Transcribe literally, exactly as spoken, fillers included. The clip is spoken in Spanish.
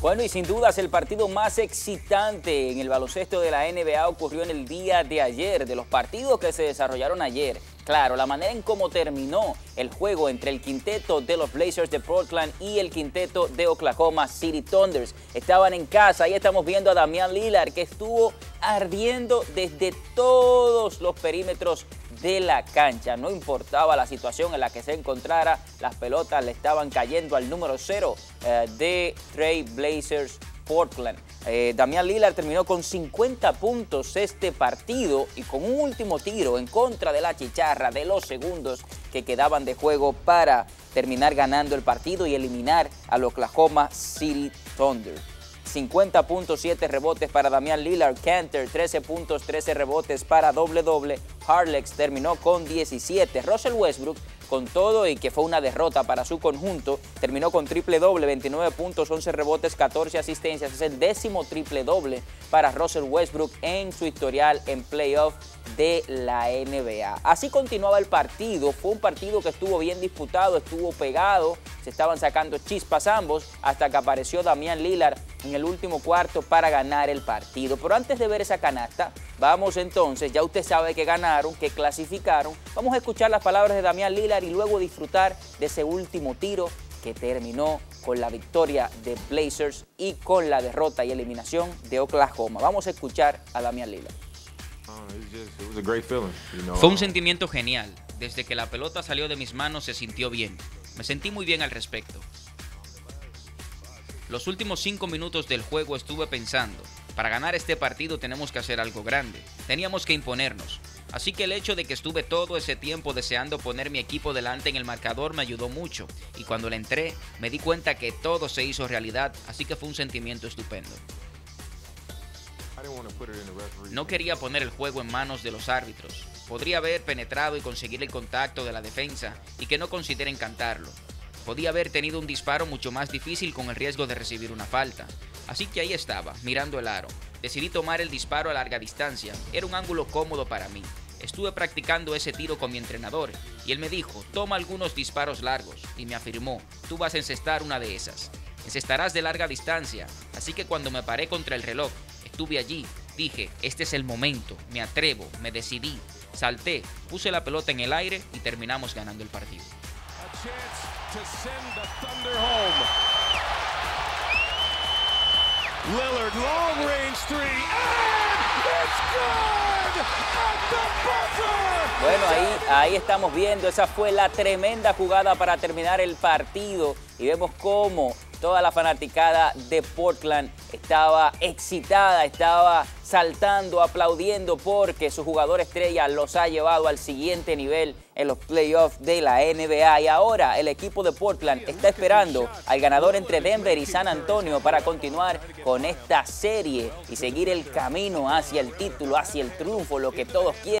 Bueno, y sin dudas el partido más excitante en el baloncesto de la N B A ocurrió en el día de ayer, de los partidos que se desarrollaron ayer. Claro, la manera en cómo terminó el juego entre el quinteto de los Blazers de Portland y el quinteto de Oklahoma City Thunder. Estaban en casa, ahí estamos viendo a Damian Lillard, que estuvo ardiendo desde todos los perímetros de la cancha. No importaba la situación en la que se encontrara, las pelotas le estaban cayendo al número cero eh, de Trail Blazers Portland. Eh, Damian Lillard terminó con cincuenta puntos este partido y con un último tiro en contra de la chicharra de los segundos que quedaban de juego para terminar ganando el partido y eliminar al Oklahoma City Thunder. cincuenta puntos, siete rebotes para Damian Lillard. Cantor, trece puntos, trece rebotes para doble-doble. Harlex terminó con diecisiete. Russell Westbrook, con todo y que fue una derrota para su conjunto, terminó con triple-doble, veintinueve puntos, once rebotes, catorce asistencias. Es el décimo triple-doble para Russell Westbrook en su historial en playoff de la N B A. Así continuaba el partido. Fue un partido que estuvo bien disputado, estuvo pegado, se estaban sacando chispas ambos hasta que apareció Damian Lillard en el último cuarto para ganar el partido. Pero antes de ver esa canasta, vamos entonces, ya usted sabe que ganaron, que clasificaron. Vamos a escuchar las palabras de Damian Lillard y luego disfrutar de ese último tiro que terminó con la victoria de Blazers y con la derrota y eliminación de Oklahoma. Vamos a escuchar a Damian Lillard. Fue un sentimiento genial. Desde que la pelota salió de mis manos se sintió bien. Me sentí muy bien al respecto. Los últimos cinco minutos del juego estuve pensando, para ganar este partido tenemos que hacer algo grande, teníamos que imponernos. Así que el hecho de que estuve todo ese tiempo deseando poner mi equipo delante en el marcador me ayudó mucho, y cuando le entré me di cuenta que todo se hizo realidad, así que fue un sentimiento estupendo. No quería poner el juego en manos de los árbitros, podría haber penetrado y conseguir el contacto de la defensa y que no consideren cantarlo. Podía haber tenido un disparo mucho más difícil con el riesgo de recibir una falta. Así que ahí estaba, mirando el aro. Decidí tomar el disparo a larga distancia. Era un ángulo cómodo para mí. Estuve practicando ese tiro con mi entrenador y él me dijo, toma algunos disparos largos. Y me afirmó, tú vas a encestar una de esas. Encestarás de larga distancia. Así que cuando me paré contra el reloj, estuve allí. Dije, este es el momento. Me atrevo, me decidí. Salté, puse la pelota en el aire y terminamos ganando el partido. To send the Thunder home. Lillard, long-range three, and it's good at the buzzer. Bueno, ahí, ahí estamos viendo, esa fue la tremenda jugada para terminar el partido y vemos cómo toda la fanaticada de Portland estaba excitada, estaba saltando, aplaudiendo porque su jugador estrella los ha llevado al siguiente nivel en los playoffs de la N B A. Y ahora el equipo de Portland está esperando al ganador entre Denver y San Antonio para continuar con esta serie y seguir el camino hacia el título, hacia el triunfo, lo que todos quieren.